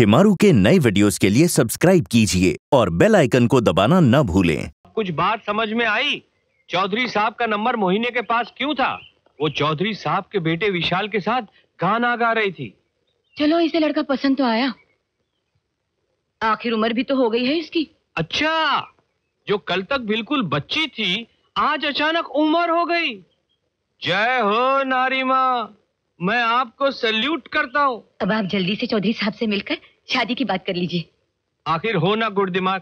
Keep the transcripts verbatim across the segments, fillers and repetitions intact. शिमारू के नए वीडियोस के लिए सब्सक्राइब कीजिए और बेल आइकन को दबाना न भूलें। कुछ बात समझ में आई? चौधरी साहब का नंबर मोहिनी के पास क्यों था? वो चौधरी साहब के बेटे विशाल के साथ गाना गा रही थी। चलो, इसे लड़का पसंद तो आया, आखिर उम्र भी तो हो गई है इसकी। अच्छा, जो कल तक बिल्कुल बच्ची थी आज अचानक उम्र हो गई। जय हो नारी माँ, मैं आपको सैल्यूट करता हूँ। अब आप जल्दी से चौधरी साहब से मिलकर शादी की बात कर लीजिए। आखिर हो ना गुड़ दिमाग,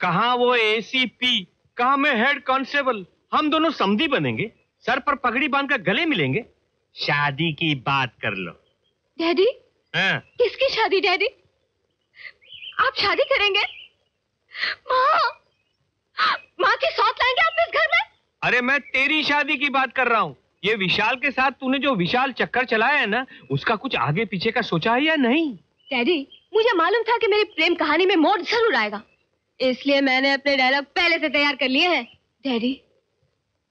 कहाँ वो ए सी पी, कहाँ मैं हेड कांस्टेबल, हम दोनों समधी बनेंगे, सर पर पगड़ी बांधकर गले मिलेंगे। शादी की बात कर लो। डैडी? हाँ? किसकी शादी डैडी? आप शादी करेंगे? माँ, माँ की सौत लाएंगे आप इस घर में? अरे मैं तेरी शादी की बात कर रहा हूँ। ये विशाल के साथ तूने जो विशाल चक्कर चलाया है ना, उसका कुछ आगे पीछे का सोचा है या नहीं? डैडी, मुझे मालूम था कि मेरी प्रेम कहानी में मोड़ जरूर आएगा, इसलिए मैंने अपने डायलॉग पहले से तैयार कर लिए हैं। डैडी,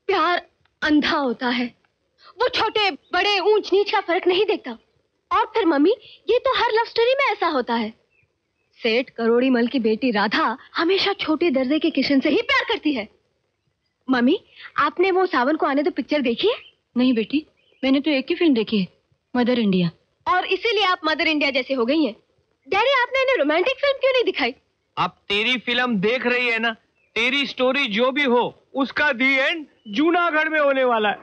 प्यार अंधा होता है, वो छोटे बड़े ऊंच नीच का फर्क नहीं देखता। और फिर मम्मी, ये तो हर लव स्टोरी में ऐसा होता है। सेठ करोड़ी मल की बेटी राधा हमेशा छोटे दर्जे के किशन से ही प्यार करती है। मम्मी, आपने वो सावन को आने दो पिक्चर देखी है? नहीं बेटी, मैंने तो एक ही फिल्म देखी है, मदर इंडिया। और इसीलिए आप मदर इंडिया जैसे हो गई हैं। डैडी, आपने इन्हें रोमांटिक फिल्म क्यों नहीं दिखाई? आप तेरी फिल्म देख रही है ना, तेरी स्टोरी जो भी हो, उसका दी एंड जूनागढ़ में होने वाला है।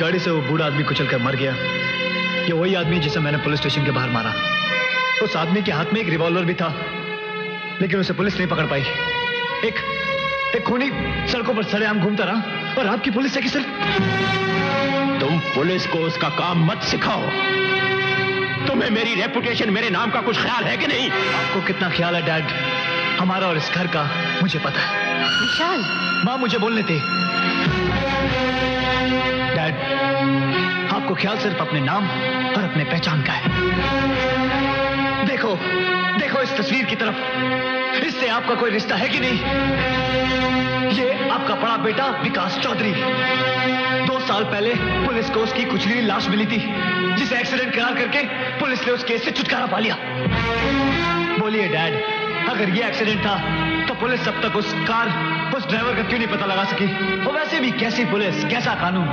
गाड़ी से वो बूढ़ा आदमी कुचल कर मर गया, ये वही आदमी जिसे मैंने पुलिस स्टेशन के बाहर मारा। उस आदमी के हाथ में एक रिवॉल्वर भी था, लेकिन उसे पुलिस नहीं पकड़ पाई। एक एक खूनी सड़कों पर सरेआम घूमता रहा, और आपकी पुलिस है कि सर? तुम पुलिस को उसका काम मत सिखाओ। तुम्हें मेरी रेपुटेशन, मेरे नाम का कुछ ख्याल है कि नहीं? आपको कितना ख्याल है डैड, हमारा और इस घर का, मुझे पता है। विशाल! माँ, मुझे बोलने थे। डैड, आपको ख्याल सिर्फ अपने नाम और अपने पहचान का है। देखो, देखो इस तस्वीर की तरफ, इससे आपका कोई रिश्ता है कि नहीं? ये आपका बड़ा बेटा विकास चौधरी, दो साल पहले पुलिस को उसकी कुचली लाश मिली थी, जिसे एक्सीडेंट करार करके पुलिस ने उस केस से छुटकारा पा लिया। बोलिए डैड, अगर ये एक्सीडेंट था तो पुलिस अब तक उस कार, उस ड्राइवर का क्यों नहीं पता लगा सकी? वो वैसे भी कैसी पुलिस, कैसा कानून?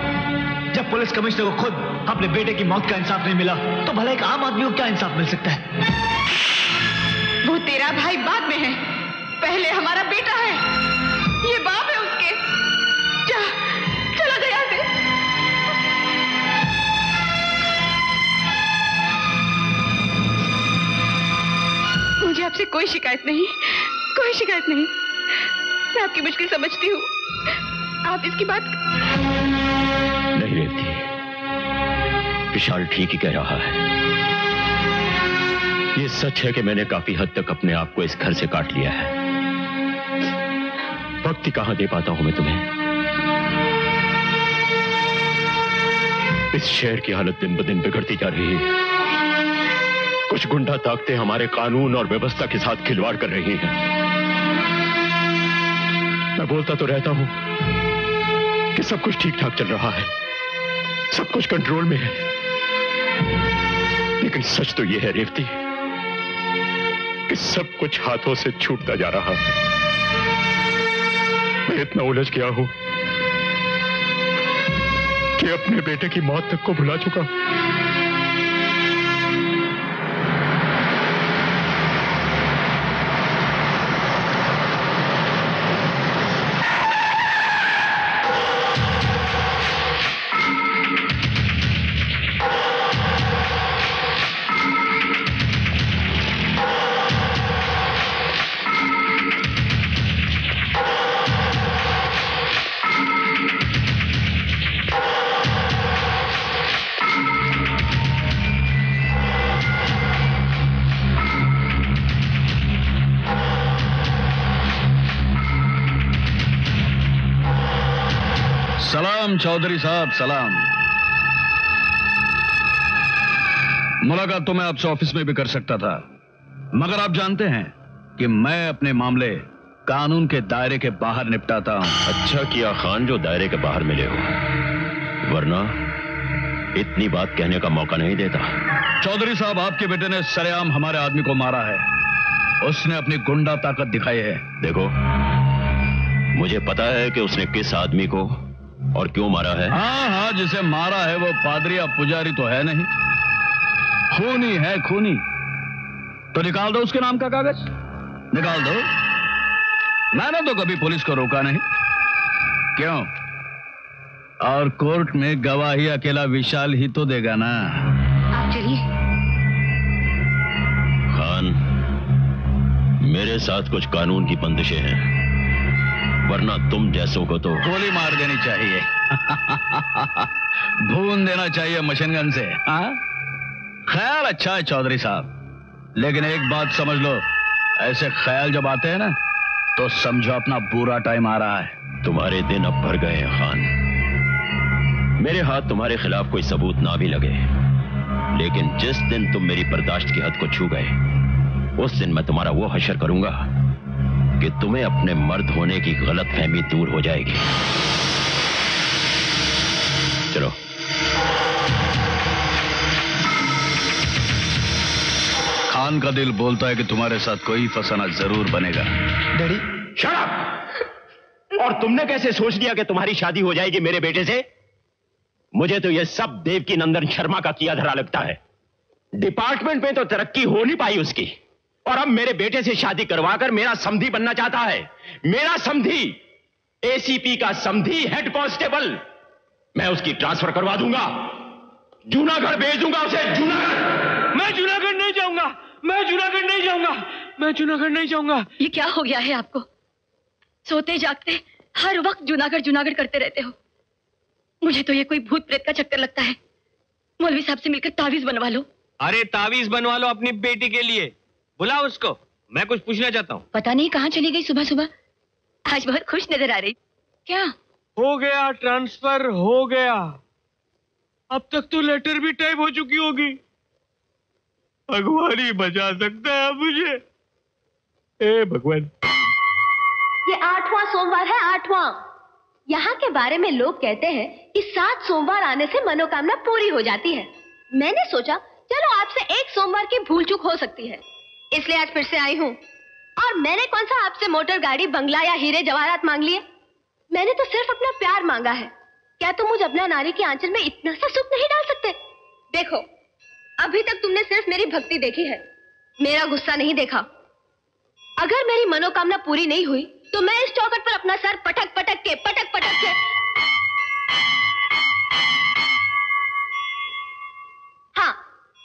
जब पुलिस कमिश्नर को खुद अपने बेटे की मौत का इंसाफ नहीं मिला, तो भला एक आम आदमी को क्या इंसाफ मिल सकता है? वो तेरा भाई बाद में है, पहले हमारा बेटा है। ये बाप है उसके। जा, चला गया से। मुझे आपसे कोई शिकायत नहीं, कोई शिकायत नहीं। मैं आपकी मुश्किल समझती हूँ, आप इसकी बात नहीं रहती। विशाल ठीक ही कह रहा है। ये सच है कि मैंने काफी हद तक अपने आप को इस घर से काट लिया है। वक्त कहां दे पाता हूं मैं तुम्हें। इस शहर की हालत दिन ब दिन बिगड़ती जा रही है। कुछ गुंडा ताकतें हमारे कानून और व्यवस्था के साथ खिलवाड़ कर रही हैं। मैं बोलता तो रहता हूं कि सब कुछ ठीक ठाक चल रहा है, सब कुछ कंट्रोल में है, लेकिन सच तो यह है रेवती कि सब कुछ हाथों से छूटता जा रहा है। मैं इतना उलझ गया हूं कि अपने बेटे की मौत तक को भुला चुका हूं। चौधरी साहब सलाम। मुलाकात तो मैं आपसे ऑफिस में भी कर सकता था, मगर आप जानते हैं कि मैं अपने मामले कानून के दायरे के बाहर निपटाता हूं। अच्छा किया खान जो दायरे के बाहर मिले हो, वरना इतनी बात कहने का मौका नहीं देता। चौधरी साहब, आपके बेटे ने सरेआम हमारे आदमी को मारा है, उसने अपनी गुंडा ताकत दिखाई है। देखो, मुझे पता है कि उसने किस आदमी को और क्यों मारा है। हाँ हाँ, जिसे मारा है वो पादरी या पुजारी तो है नहीं, खूनी है, खूनी। तो निकाल दो उसके नाम का कागज, निकाल दो। मैंने तो कभी पुलिस को रोका नहीं, क्यों? और कोर्ट में गवाही अकेला विशाल ही तो देगा ना। आप चलिए। खान, मेरे साथ कुछ कानून की बंदिशें हैं, वरना तुम जैसों को तो गोली मार देनी चाहिए। भून देना चाहिए मशीनगन से। हाँ, ख्याल अच्छा है चौधरी साहब, लेकिन एक बात समझ लो, ऐसे ख्याल जब आते हैं ना तो समझो अपना बुरा टाइम आ रहा है। तुम्हारे दिन अब भर गए हैं खान। मेरे हाथ तुम्हारे खिलाफ कोई सबूत ना भी लगे, लेकिन जिस दिन तुम मेरी बर्दाश्त की हद को छू गए, उस दिन मैं तुम्हारा वो हशर करूंगा कि तुम्हें अपने मर्द होने की गलतफहमी दूर हो जाएगी। चलो। खान का दिल बोलता है कि तुम्हारे साथ कोई फसाना जरूर बनेगा। Daddy, shut up. और तुमने कैसे सोच लिया कि तुम्हारी शादी हो जाएगी मेरे बेटे से? मुझे तो यह सब देवकी नंदन शर्मा का किया धरा लगता है। डिपार्टमेंट में तो तरक्की हो नहीं पाई उसकी, और अब मेरे बेटे से शादी करवाकर मेरा समधी बनना चाहता है। मेरा समधी, एसीपी का समधी, हेड कांस्टेबल। मैं उसकी ट्रांसफर करवा दूंगा, जूनागढ़ भेज दूंगा उसे। जूनागढ़। मैं जूनागढ़ नहीं जाऊंगा, मैं जूनागढ़ नहीं जाऊंगा, मैं जूनागढ़ नहीं जाऊंगा। ये क्या हो गया है आपको? सोते जागते हर वक्त जूनागढ़ जूनागढ़ करते रहते हो। मुझे तो ये कोई भूत प्रेत का चक्कर लगता है। मौलवी साहब से मिलकर तावीज बनवा लो। अरे तावीज बनवा लो अपनी बेटी के लिए, बुलाओ उसको, मैं कुछ पूछना चाहता हूँ। पता नहीं कहाँ चली गई सुबह सुबह, आज बहुत खुश नजर आ रही। क्या हो गया? ट्रांसफर हो गया। अब तक तो लेटर भी टाइप हो चुकी होगी। भगवान ही बचा सकता है मुझे। ए भगवान, ये आठवां सोमवार है, आठवां। यहाँ के बारे में लोग कहते हैं कि सात सोमवार आने से मनोकामना पूरी हो जाती है। मैंने सोचा चलो आपसे एक सोमवार की भूल चूक हो सकती है, इसलिए आज फिर से आई हूँ। और मैंने कौन सा आपसे मोटर गाड़ी, बंगला या हीरे जवाहरात मांग लिए? मैंने तो सिर्फ अपना प्यार मांगा है। क्या तुम तो मुझे अपना नारी की आंचल में इतना सा सुख नहीं डाल सकते? देखो, अभी तक तुमने सिर्फ मेरी भक्ति देखी है, मेरा गुस्सा नहीं देखा। अगर मेरी मनोकामना पूरी नहीं हुई तो मैं इस चौखट पर अपना सर पटक पटक के पटक पटक के। हाँ,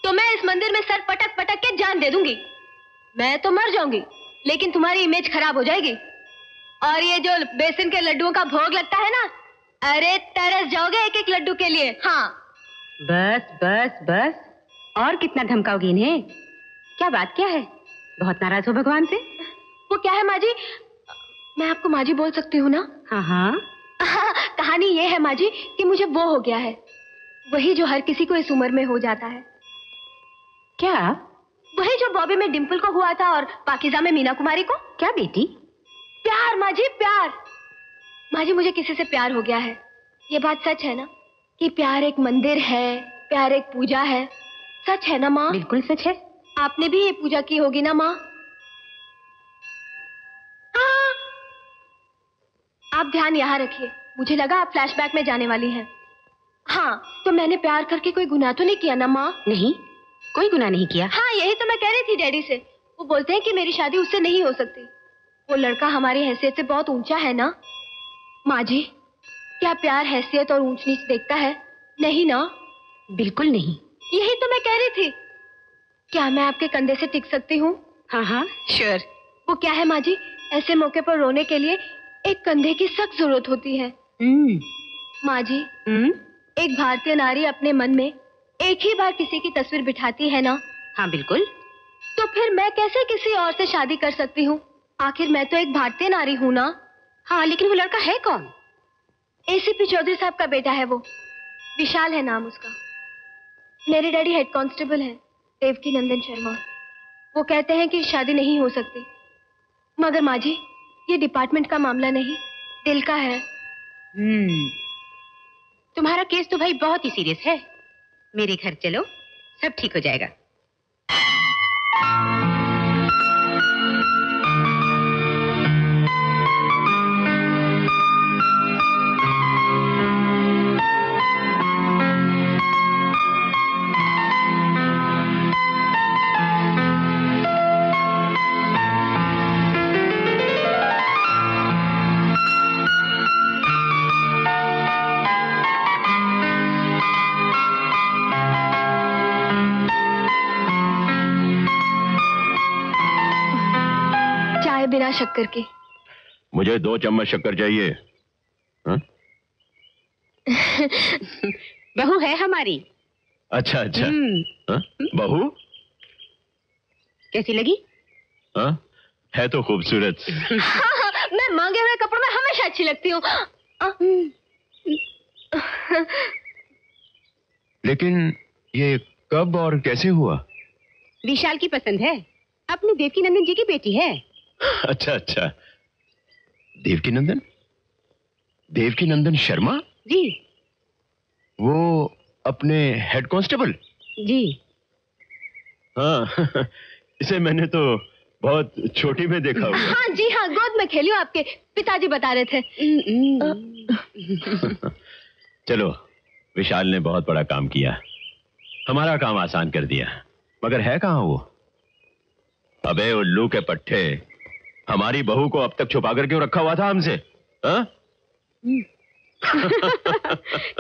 तो मैं इस मंदिर में सर पटक पटक के जान दे दूंगी। मैं तो मर जाऊंगी, लेकिन तुम्हारी इमेज खराब हो जाएगी। और ये जो बेसन के लड्डुओं का भोग लगता है ना, अरे तरस जाओगे एक एक लड्डू के लिए। हाँ, बस बस बस, और कितना धमकाओगी इन्हें? क्या बात क्या है, बहुत नाराज हो भगवान से? वो क्या है माँ जी, मैं आपको माँ जी बोल सकती हूँ ना? हाँ हाँ। कहानी ये है माँ जी कि मुझे वो हो गया है, वही जो हर किसी को इस उम्र में हो जाता है। क्या? वही जो बॉबी में डिम्पल को हुआ था और पाकीज़ा में मीना कुमारी को। क्या बेटी? प्यार माँ जी, प्यार। माँ जी मुझे किसी से प्यार हो गया है। ये बात सच है ना कि प्यार एक मंदिर है, प्यार एक पूजा है, सच है ना माँ? बिल्कुल सच है। आपने भी ये पूजा की होगी ना माँ? आप ध्यान यहाँ रखिए, मुझे लगा आप फ्लैशबैक में जाने वाली हैं। हाँ, तो मैंने प्यार करके कोई गुनाह तो नहीं किया ना माँ? नहीं, कोई गुनाह नहीं किया। हाँ, यही तो मैं कह रही थी डैडी से। वो बोलते हैं कि मेरी शादी उससे नहीं हो सकती, वो लड़का हमारी हैसियत से बहुत ऊंचा है ना? माँ जी, क्या प्यार हैसियत और ऊंच नीच देखता है? नहीं ना। बिल्कुल नहीं। यही तो मैं कह रही थी। क्या मैं आपके कंधे से टिक सकती हूँ? हाँ हाँ, श्योर। वो क्या है माँ जी, ऐसे मौके पर रोने के लिए एक कंधे की सख्त जरूरत होती है। माँ जी, एक भारतीय नारी अपने मन में एक ही बार किसी की तस्वीर बिठाती है ना? हाँ बिल्कुल। तो फिर मैं कैसे किसी और से शादी कर सकती हूँ? आखिर मैं तो एक भारतीय नारी हूँ ना? हाँ, लेकिन वो लड़का है कौन? एसीपी चौधरी साहब का बेटा है वो, विशाल है नाम उसका। मेरे डैडी हेड कांस्टेबल है, देवकी नंदन शर्मा। वो कहते हैं कि शादी नहीं हो सकती, मगर माँ जी ये डिपार्टमेंट का मामला नहीं, दिल का है। हम्म, तुम्हारा केस तो भाई बहुत ही सीरियस है। मेरे घर चलो, सब ठीक हो जाएगा। बिना शक्कर के मुझे दो चम्मच शक्कर चाहिए। बहू है हमारी। अच्छा अच्छा, बहू कैसी लगी? आ? है तो खूबसूरत। मैं मांगे हुए कपड़ों में हमेशा अच्छी लगती हूँ। लेकिन ये कब और कैसे हुआ? विशाल की पसंद है, अपनी देवकी नंदन जी की बेटी है। अच्छा अच्छा, देवकी नंदन? देवकी नंदन शर्मा जी, वो अपने हेड कांस्टेबल जी? हाँ, इसे मैंने तो बहुत छोटी में देखा हुआ। हाँ जी हाँ, गोद में खेली हूँ, आपके पिताजी बता रहे थे। चलो, विशाल ने बहुत बड़ा काम किया, हमारा काम आसान कर दिया। मगर है कहाँ वो? अबे उल्लू के पट्टे, हमारी बहू को अब तक छुपा कर क्यों रखा हुआ था हमसे?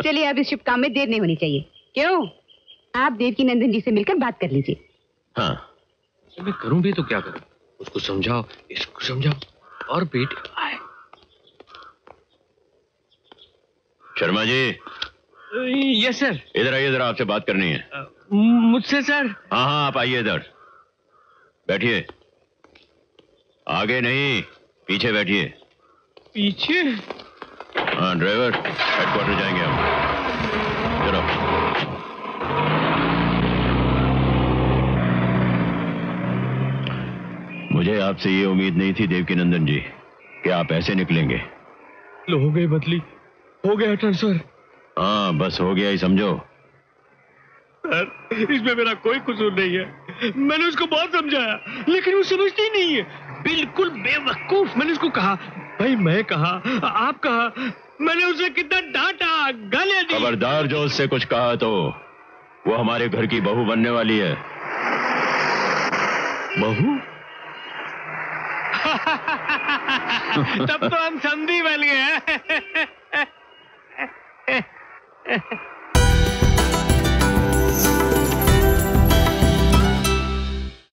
चलिए, अब इस शुभ काम में देर नहीं होनी चाहिए। क्यों, आप देवकी नंदन जी से मिलकर बात कर लीजिए। हाँ, मैं करूं भी तो क्या करूं? उसको समझाओ, इसको समझाओ, और बेटी आए। शर्मा जी। Yes sir. इधर आइए, इधर आपसे बात करनी है। मुझसे सर? हाँ हाँ, आप आइए, इधर बैठिए। आगे नहीं, पीछे बैठिए। पीछे? हाँ ड्राइवर, हेडक्वार्टर जाएंगे हम। चलो। मुझे आपसे ये उम्मीद नहीं थी देवकी नंदन जी कि आप ऐसे निकलेंगे। लो, हो गई बदली, हो गया ट्रांसफर। हाँ बस, हो गया ही समझो। सर, इसमें मेरा कोई कसूर नहीं है, मैंने उसको बहुत समझाया लेकिन वो समझती नहीं है, बिल्कुल बेवकूफ। मैंने उसको कहा, भाई मैं कहा, आप कहा, मैंने उसे कितना डांटा, गाली दी। खबरदार, जो उससे कुछ कहा तो। वो हमारे घर की बहू बनने वाली है। बहू? तब तो हम समधी बन गए हैं।